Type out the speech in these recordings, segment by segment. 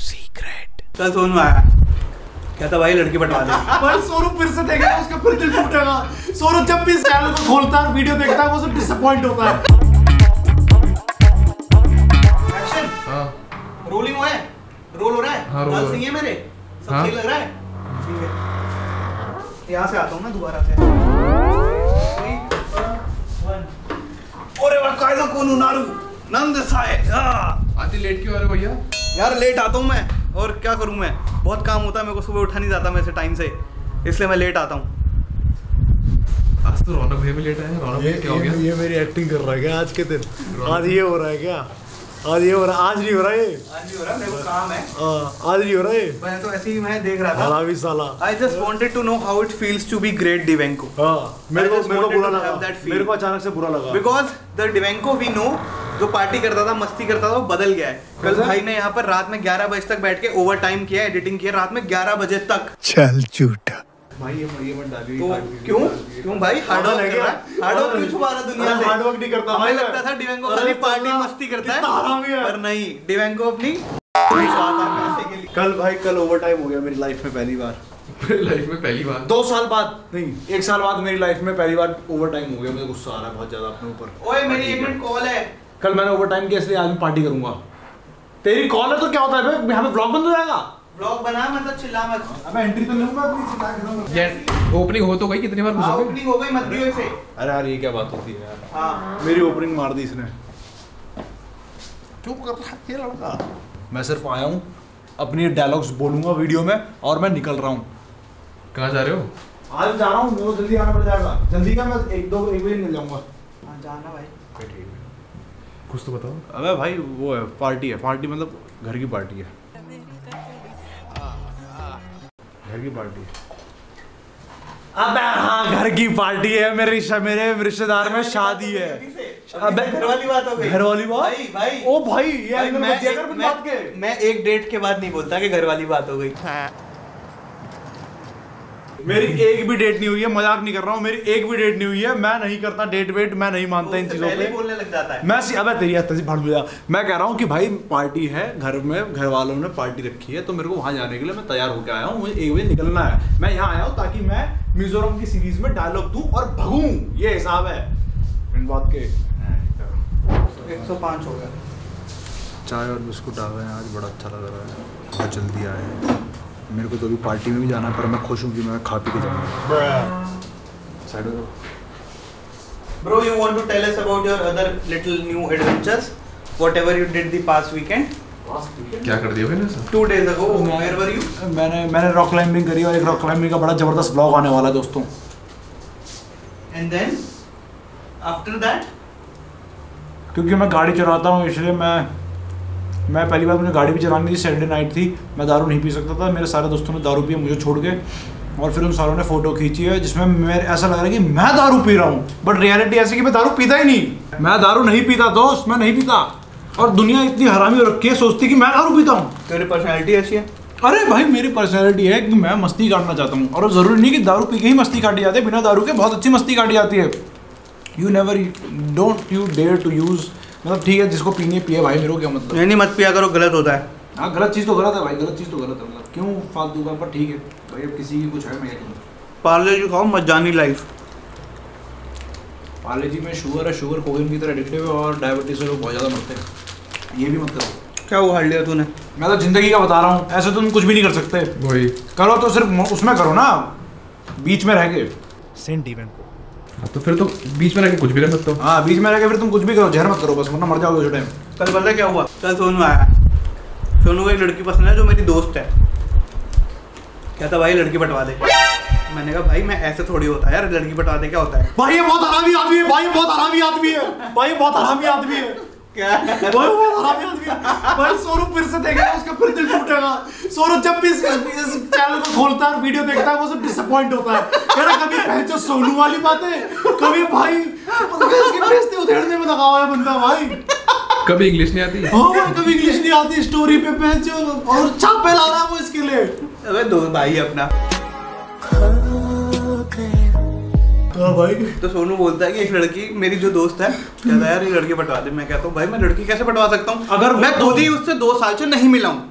Secret. कल phone में आया कहता भाई लड़की बटवा दे। भाई सौरभ फिर से देखेगा, उसका फिर दिल टूटेगा। सौरभ जब भी इस चैनल को खोलता है वीडियो देखता है वो सब डिसअपॉइंट होता है। एक्शन। हां रोलिंग हो है, रोल हो रहा है, रोल सही है मेरे, सब सही लग रहा है, ठीक है। यहां से आता हूं मैं दोबारा से। 3 1 ओरे वाह कायदा कोनु नारू नंद साए। आती लेट क्यों आ रहे हो भैया? यार लेट आता हूं मैं और क्या करूं, मैं बहुत काम होता है मेरे को, सुबह उठा नहीं जाता मैं से टाइम से, इसलिए मैं लेट आता हूं। आज तो रौनक भैया भी लेट आए हैं। रौनक भैया क्या हो गया? ये मेरी एक्टिंग कर रहा है क्या आज के दिन? आज ये हो रहा है क्या? आज ये हो रहा, आज नहीं हो रहा, ये आज नहीं हो रहा, मेरे को काम है। आज नहीं हो रहा, ये मैं तो ऐसे ही मैं देख रहा था हरामी साला। I just wanted to know how it feels to be great डिवेंको। हां मेरे को बुरा लगा, मेरे को अचानक से बुरा लगा बिकॉज़ द डिवेंको वी नो जो पार्टी करता था, मस्ती करता था, वो बदल गया है। कल भाई ने यहाँ पर रात में 11 बजे तक बैठ के ओवर टाइम किया, एडिटिंग किया रात में 11 बजे तक। चल झूठा भाई, ये मत डालिए। तो क्यों क्यों भाई हार्ड वर्क कर रहा है, हार्ड वर्क क्यों छुपा रहा दुनिया से? हार्ड वर्क नहीं करता, हमें लगता था डिवेंको खाली पार्टी मस्ती करता है, पर नहीं, डिवेंको अपनी कल भाई कल ओवर टाइम हो गया मेरी लाइफ में पहली बार। मेरी लाइफ में पहली बार 2 साल बाद नहीं 1 साल बाद मेरी लाइफ में पहली बार ओवर टाइम हो गया। मुझे गुस्सा आ रहा है बहुत ज्यादा अपने ऊपर। ओए मेरी 1 मिनट कॉल है, कल मैंने ओवर टाइम किया इसलिए आज मैं पार्टी करूंगा। तेरी कॉल है तो क्या होता है बे, यहाँ पे ब्लॉग बंद हो जाएगा। ब्लॉग बना मतलब चिल्ला मत। अबे एंट्री तो लूंगा अपनी, चिल्ला के दूंगा। यार ओपनिंग हो तो गई, कितनी बार घुसा? ओपनिंग हो गई, मत दियो इसे। अरे यार ये क्या बात होती है यार। हां मेरी ओपनिंग मार दी इसने। चुप कर ये लड़का। मैं सिर्फ आया हूं अपने डायलॉग्स बोलूंगा वीडियो में और मैं निकल रहा हूं। कहां जा रहे हो? आज जा रहा हूं, मुझे जल्दी आना पड़ जाएगा। जल्दी का मैं 1 बजे मिल जाऊंगा। हां जाना भाई, ठीक है कुछ तो बताओ। अबे भाई वो है पार्टी, है पार्टी मतलब घर की पार्टी है, घर की पार्टी है। अबे हाँ घर की पार्टी है, मेरे रिश्तेदार में शादी है। अबे घर वाली बात हो गई, घर वाली बात भाई, भाई ओ भाई यार मैं 1 डेट के बाद नहीं बोलता कि घर वाली बात हो गई। मेरी 1 भी डेट नहीं हुई है, मजाक नहीं कर रहा हूँ, मेरी 1 भी डेट नहीं हुई है। मैं नहीं करता डेट वेट, मैं नहीं मानता इन चीजों पे, बोलने लग जाता है। मैं अबे तेरी हस्ती भड़ बुझा। मैं कह रहा हूँ कि भाई पार्टी है घर में, घर वालों ने पार्टी रखी है तो मेरे को वहाँ जाने के लिए मैं तैयार होकर आया हूँ। मुझे 1 बजे निकलना है, मैं यहाँ आया हूँ ताकि मैं मिजोरम की सीरीज में डायलॉग दूँ और भगूँ, ये हिसाब है इन बात के। 105 हो गया। चाय और बिस्कुट आ गए हैं, आज बड़ा अच्छा लग रहा है, बहुत जल्दी आए हैं। मेरे को तो अभी पार्टी में भी जाना है पर मैं खुश हूँ कि मैं खा पी के जाऊँगा। Bro, you want to tell us about your other little new adventures? Whatever you did the past weekend? क्या कर दिया मैंने सर? 2 days ago, where were you? मैंने रॉक क्लाइंबिंग करी और एक रॉक क्लाइंबिंग का बड़ा जबरदस्त ब्लॉग आने वाला है दोस्तों। And then after that? क्योंकि मैं गाड़ी चलाता हूँ इसलिए मैं पहली बार मुझे गाड़ी भी चलानी थी, सैटरडे नाइट थी, मैं दारू नहीं पी सकता था, मेरे सारे दोस्तों ने दारू पिया मुझे छोड़ के और फिर उन सारों ने फोटो खींची है जिसमें मेरे ऐसा लग रहा है कि मैं दारू पी रहा हूँ बट रियलिटी ऐसी कि मैं दारू पीता ही नहीं। मैं दारू नहीं पीता दोस्त, मैं नहीं पीता। और दुनिया इतनी हरामी हो रखी है, सोचती कि मैं दारू पीता हूँ। तेरी पर्सनैलिटी ऐसी है? अरे भाई मेरी पर्सनैलिटी है कि मैं मस्ती काटना चाहता हूँ और ज़रूरी नहीं कि दारू पी के ही मस्ती काटी जाती है, बिना दारू के बहुत अच्छी मस्ती काटी जाती है। You never don't you dare to use, मतलब ठीक है जिसको पीने पिए भाई, मेरे को क्या मतलब। नहीं मत पिया करो, गलत होता है। हाँ गलत चीज़ तो गलत है भाई, गलत चीज़ तो गलत है, मतलब क्यों फालतू का। पर ठीक है भाई अब किसी की कुछ है, मैं पार्ले जी खाओ मत जानी लाइफ। पार्ले जी में शुगर है, शुगर कोइन की तरह एडिक्टिव है और डायबिटीज़ से लोग बहुत ज़्यादा मरते हैं, ये भी मत करो। क्या वो हार लिया तूने? मैं तो ज़िंदगी का बता रहा हूँ, ऐसे तुम कुछ भी नहीं कर सकते भाई। करो तो सिर्फ उसमें करो ना, बीच में रह के सेंट इवेंट को। तो फिर तो बीच में रह के कुछ भी कर सकते हो। हाँ बीच में रह के फिर तुम कुछ भी करो, जहर मत करो बस वरना मर जाओगे उस टाइम। कल पता क्या हुआ, कल सोनू आया, सोनू को एक लड़की पसंद है जो मेरी दोस्त है। कहता भाई लड़की बटवा दे। मैंने कहा भाई मैं ऐसे थोड़ी होता है यार, लड़की बटवा दे क्या होता है भाई, ये बहुत हरामी आदमी है भाई, बहुत हरामी आदमी है भाई, बहुत हरामी आदमी है क्या भाई। सौरभ फिर से देखेगा उसका फिर दिल टूटेगा। सौरभ जब भी इस चैनल को खोलता है वीडियो देखता है वो सब डिसअपॉइंट होता है। कह रहा कभी पहचो सोनू वाली बातें, कभी भाई इसकी बेइज्जती उधेड़ने में लगा हुआ है बंदा भाई, कभी इंग्लिश नहीं आती। हां भाई कभी इंग्लिश नहीं आती, स्टोरी पे पहचो और छाप फैला रहा है वो इसके लिए। अबे दो भाई अपना तो भाई। तो सोनू बोलता है कि एक लड़की मेरी जो दोस्त है, कहता है यार ये लड़की बटवा दे। मैं कहता हूँ भाई मैं लड़की कैसे बटवा सकता हूँ अगर मैं खुद ही उससे 2 साल से नहीं मिला हूँ।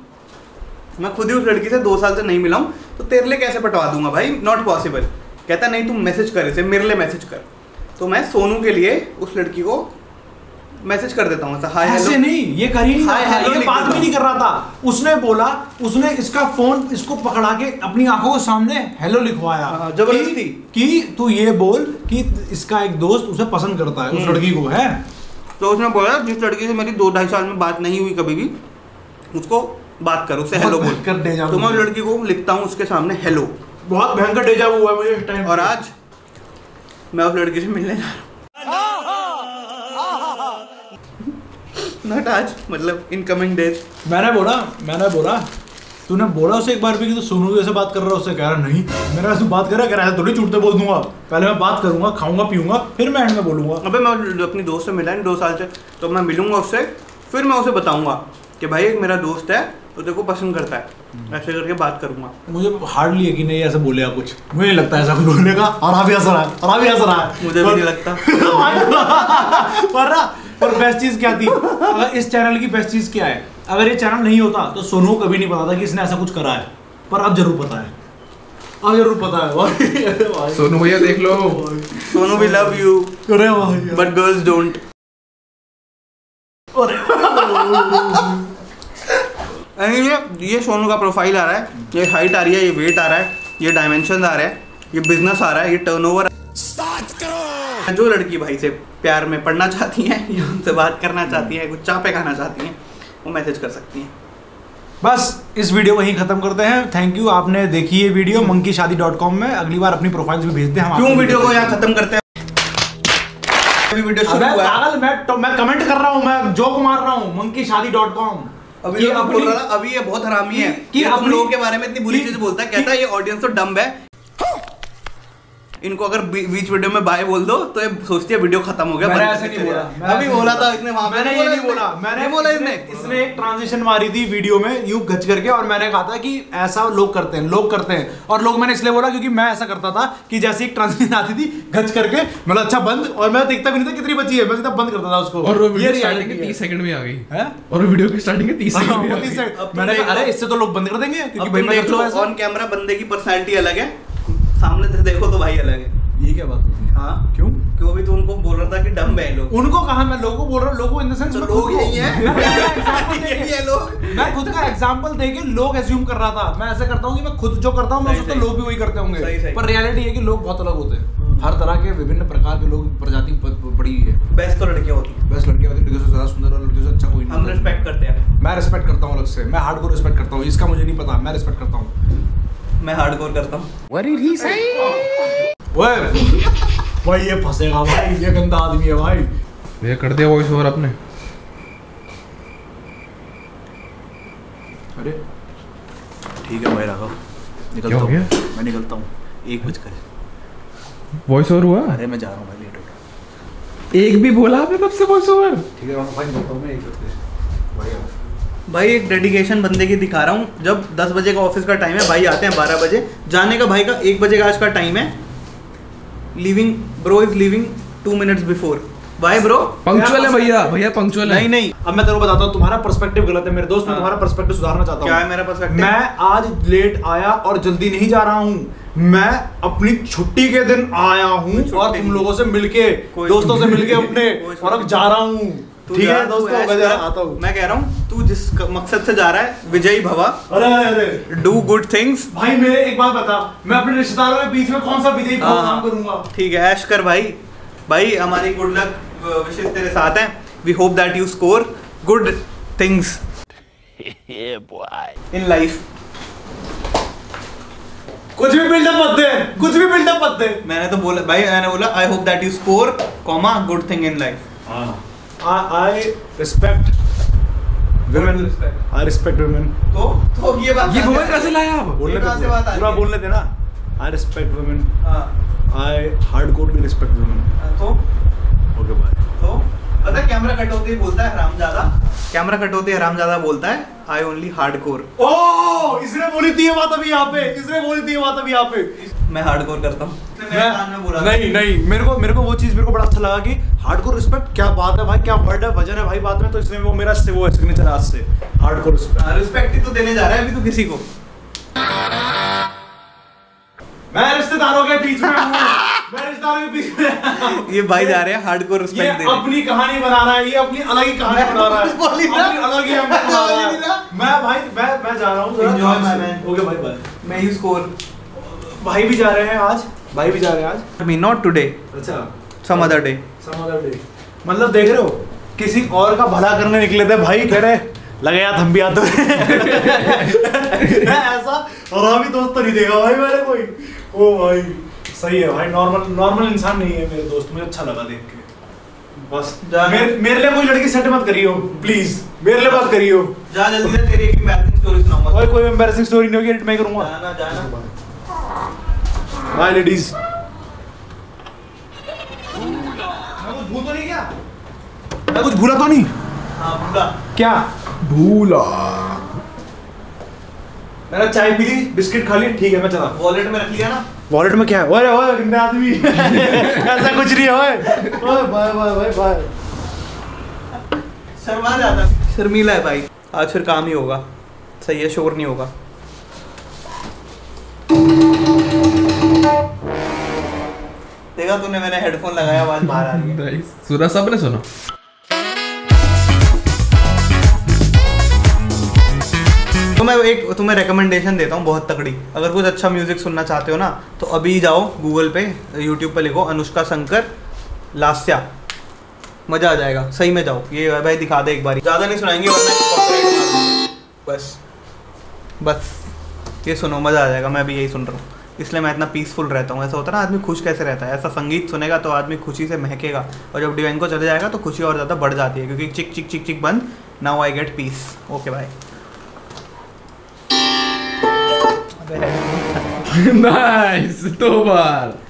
मैं खुद ही उस लड़की से 2 साल से नहीं मिला हूँ, तो तेरे लिए कैसे पटवा दूंगा भाई, नॉट पॉसिबल। कहता नहीं तुम मैसेज कर, इसे मेरे लिए मैसेज कर। तो मैं सोनू के लिए उस लड़की को मैसेज कर देता हूँ, हाय हेलो। ऐसे नहीं, ये कर ही नहीं रहा था, ये बात भी नहीं कर रहा था। उसने बोला, उसने इसका फोन इसको पकड़ा के अपनी आंखों के सामने हेलो लिखवाया जबरदस्ती कि तू ये बोल कि इसका एक दोस्त उसे पसंद करता है, उस लड़की को है। तो उसने बोला जिस लड़की से मेरी 2-2.5 साल में बात नहीं हुई कभी भी, उसको बात कर, उससे हेलो बोल कर दे। तो मैं लड़की को लिखता हूँ उसके सामने हेलो। बहुत भयंकर डेजा हुआ है मुझे इस टाइम, और आज मैं उस लड़की से मिलने जा रहा हूँ। नॉट आज, मतलब इन कमिंग डेज। मैंने बोला तूने बोला उसे एक बार भी कि तू सोनू जैसे बात कर रहा है, उससे कह रहा नहीं मेरा ऐसे बात कर रहा है, कह रहा है थोड़ी छूटते बोल दूंगा, पहले मैं बात करूंगा, खाऊंगा पीऊंगा, फिर मैं एंड में बोलूंगा। अबे मैं अपनी दोस्त से मिला नहीं 2 साल से, तो मैं मिलूंगा उससे, फिर मैं उसे बताऊंगा कि भाई एक मेरा दोस्त है तो देखो पसंद करता है, ऐसे करके बात करूंगा। मुझे हार्डली यकीन नहीं ऐसा बोलेगा कुछ, मुझे नहीं लगता ऐसा कुछ बोलने का। और अभी ऐसा रहा, और अभी ऐसा रहा, मुझे भी नहीं लगता। और बेस्ट चीज क्या थी, अगर इस चैनल की बेस्ट चीज क्या है, अगर ये चैनल नहीं होता तो सोनू को कभी नहीं पता था कि इसने ऐसा कुछ करा है, पर अब जरूर पता है, अब जरूर पता है। सोनू भैया देख लो, Sonu we love you but girls don't. ये सोनू का प्रोफाइल आ रहा है, ये हाइट आ रही है, ये वेट आ रहा है, ये डायमेंशन आ रहा है, ये बिजनेस आ रहा है, ये टर्नओवर। जो लड़की भाई से प्यार में पढ़ना चाहती हैं या उनसे बात करना चाहती हैं, कुछ चापे खाना चाहती हैं, वो मैसेज कर सकती हैं। बस इस वीडियो वहीं ख़त्म करते हैं। थैंक यू, आपने देखी ये वीडियो monkeyshadi.com में। अगली बार अपनी प्रोफाइल्स भी भेजते हैं। हम क्यों वीडियो को यहाँ ख़त्म करते हैं? मैं कमेंट कर रहा हूँ, मैं जोक मार रहा हूँ monkeyshadi.com। अभी ये बहुत हरामी है कि अपने लोगों के बारे में इतनी बुरी चीज़ बोलता है, कहता है ये ऑडियंस तो डम्ब है, इनको अगर बीच वीडियो में बाय बोल दो तो ये सोचती है वीडियो खत्म हो गया। मैंने ऐसे नहीं बोला, अभी बोला था इसने, वहां मैंने ये नहीं बोला, मैंने बोला इसने एक ट्रांजिशन मारी थी वीडियो में यूं घच करके, और मैंने कहा था कि ऐसा लोग करते हैं और लोग मैंने इसलिए बोला क्योंकि मैं ऐसा करता था कि जैसे एक ट्रांजिशन आती थी घच करके, मतलब अच्छा बंद, और मैं देखता भी नहीं था कितनी बची है, मैं सीधा बंद करता था उसको। और ये स्टार्टिंग के 30 सेकंड में आ गई है, और वीडियो की स्टार्टिंग के 30 सेकंड में मैंने कहा अरे इससे तो लोग बंद कर देंगे, क्योंकि भाई मैं तो ऑन कैमरा बंदे की पर्सनालिटी अलग है, सामने से देखो तो भाई अलग है। ये क्या बात होती है? हाँ क्यों? क्यों भी तो उनको बोल रहा था कि डम्ब है लोग। उनको कहा, मैं लोगों को बोल रहा हूँ, लोगों इन द सेंस में लोग यही है लोग। मैं खुद का एग्जांपल देके लोग एज्यूम कर रहा था। मैं ऐसा करता हूँ कि मैं खुद जो करता हूँ मैं सोचता हूँ लोग भी वही करते होंगे, पर रियलिटी है कि लोग बहुत अलग होते हैं। हर तरह के विभिन्न प्रकार के लोग, प्रजाति बड़ी है। बेस्ट तो लड़कियाँ होती है, बेस्ट लड़कियाँ होती है, लड़कियों से ज्यादा सुंदर और लड़कियों से अच्छा कोई नहीं। हम रिस्पेक्ट करते हैं, मैं रिस्पेक्ट करता हूँ अलग से, मैं हार्डकोर रिस्पेक्ट करता हूँ, इसका मुझे नहीं पता, मैं रिस्पेक्ट करता हूँ, मैं हार्डकोर करता हूँ। भाई ये फंसेगा भाई, ये गंदा आदमी है भाई। ये कर दिया वॉइस ओवर आपने। अरे ठीक है भाई राघव, निकलता हूँ मैं, निकलता हूँ 1 बजकर। वॉइस ओवर हुआ? अरे मैं जा रहा हूँ भाई, लेट हो गया। एक भी बोला आपने तब से वॉइस ओवर? ठीक है भाई निकलता हूँ मैं 1 बजकर। भाई एक डेडिकेशन बंदे की दिखा रहा हूँ। जब 10 बजे का ऑफिस का टाइम है, भाई आते हैं 12 बजे, जाने का भाई का 1 बजे का आज का टाइम है। Leaving bro is leaving 2 minutes before. भाई ब्रो पंक्चुअल है, भैया पंक्चुअल है। नहीं अब मैं तेरे को बताता हूँ, तुम्हारा पर्सपेक्टिव गलत है मेरे दोस्त। मैं तुम्हारा पर्सपेक्टिव सुधारना चाहता हूँ। क्या है मेरा पर्सपेक्टिव? मैं आज लेट आया और जल्दी नहीं जा रहा हूँ, मैं अपनी छुट्टी के दिन आया हूँ और तुम लोगों से मिलके, दोस्तों से मिलके अपने, और अब जा रहा हूँ। ठीक है दोस्तों, आता हूं। मैं कह रहा हूँ तू जिस मकसद से जा रहा है, विजयी भवा, डू गुड थिंग्स। भाई मेरे एक बात बता, मैं अपने रिश्तेदारों के बीच में कौन सा विजयी भवा काम करूंगा? ठीक है ऐश कर भाई। भाई हमारी गुड लक विशेष तेरे साथ हैं। We hope that you score good things in life. कुछ भी बिल्डअप मत दे। मैंने तो बोला भाई, मैंने बोला I hope that you score comma good thing in life. I respect women. तो ये women कैसे लाया आप? बोलने से बात पूरा बोलने देना। I respect women. I hardcore respect women. तो ओके भाई। तो पता है कैमरा कट होते ही बोलता है हरामजादा। I only hardcore. इसने बोली थी ये बात अभी यहाँ पे। मैं हार्डकोर करता हूँ। नहीं, मेरे को वो चीज बड़ा अच्छा लगा कि हार्डकोर रिस्पेक्ट, क्या बात है भाई, क्या वर्ड है, वजन है भाई बात में, तो इसलिए वो मेरा से वो है सिग्नेचर आज से हार्डकोर रिस्पेक्ट ही तो देने जा रहा है अभी तो किसी को। मैं रिश्तेदारों के बीच में हूं, मैं रिश्तेदारों के बीच में। ये भाई जा रहे हैं हार्डकोर रिस्पेक्ट देने, अपनी कहानी बना रहा है, ये अपनी अलग ही कहानी बना रहा है, अपनी अलग ही बना रहा है। मैं भाई मैं जा रहा हूं, एंजॉय मैंने। ओके भाई बाय। मैं ही स्कोर भाई भी जा रहे हैं आज, भाई भी जा रहे हैं आज। I mean not today, अच्छा some other day, some other day। मतलब देख रहे हो किसी और का भला करने निकले थे भाई, कह रहे लगे यार हम भी आते ऐसा और अभी दोस्त तो नहीं देगा भाई मेरे कोई। ओ भाई सही है भाई, नॉर्मल इंसान नहीं है मेरे दोस्त, मुझे अच्छा लगा देख के। बस मेरे लिए कोई लड़की सेट मत करियो प्लीज, मेरे लिए बात करियो। जा जल्दी से, तेरी एक एम्बैरेसिंग स्टोरी सुनाऊंगा। भाई कोई एम्बैरेसिंग स्टोरी नहीं होगी, एडिट मैं करूंगा। जाना जाना भाई लेडीज। भूल तो नहीं क्या? मैं कुछ भूला तो नहीं? हाँ भूला। क्या भूला? मैंने चाय पी ली, बिस्किट खा ली, ठीक है मैं चला। वॉलेट में रख लिया ना? वॉलेट में क्या है? ओए ओए कितना आदमी ऐसा कुछ नहीं है। ओए बाय बाय बाय बाय। शर्मा जाता, शर्मीला है भाई। आज फिर काम ही होगा, सही है, शोर नहीं होगा। देखा तूने मैंने हेडफोन लगाया, आवाज बाहर आ रही है। सूरज साहब ने सुना। तो मैं एक तुम्हें रेकमेंडेशन देता हूँ बहुत तगड़ी, अगर कुछ अच्छा म्यूजिक सुनना चाहते हो ना तो अभी जाओ गूगल पे, यूट्यूब पे लिखो अनुष्का शंकर लास्या, मजा आ जाएगा। सही में जाओ, ये भाई दिखा दे एक बारी। ज़्यादा नहीं सुनाएंगे वरना बस बस ये सुनो, मज़ा आ जाएगा। मैं भी यही सुन रहा हूँ इसलिए मैं इतना पीसफुल रहता हूँ। ऐसा होता है ना, आदमी खुश कैसे रहता है, ऐसा संगीत सुनेगा तो आदमी खुशी से महकेगा, और जब डिवेंको चले जाएगा तो खुशी और ज़्यादा बढ़ जाती है, क्योंकि चिक चिक चिक चिक बंद, now I get peace. Okay bye. Nice, दो बार।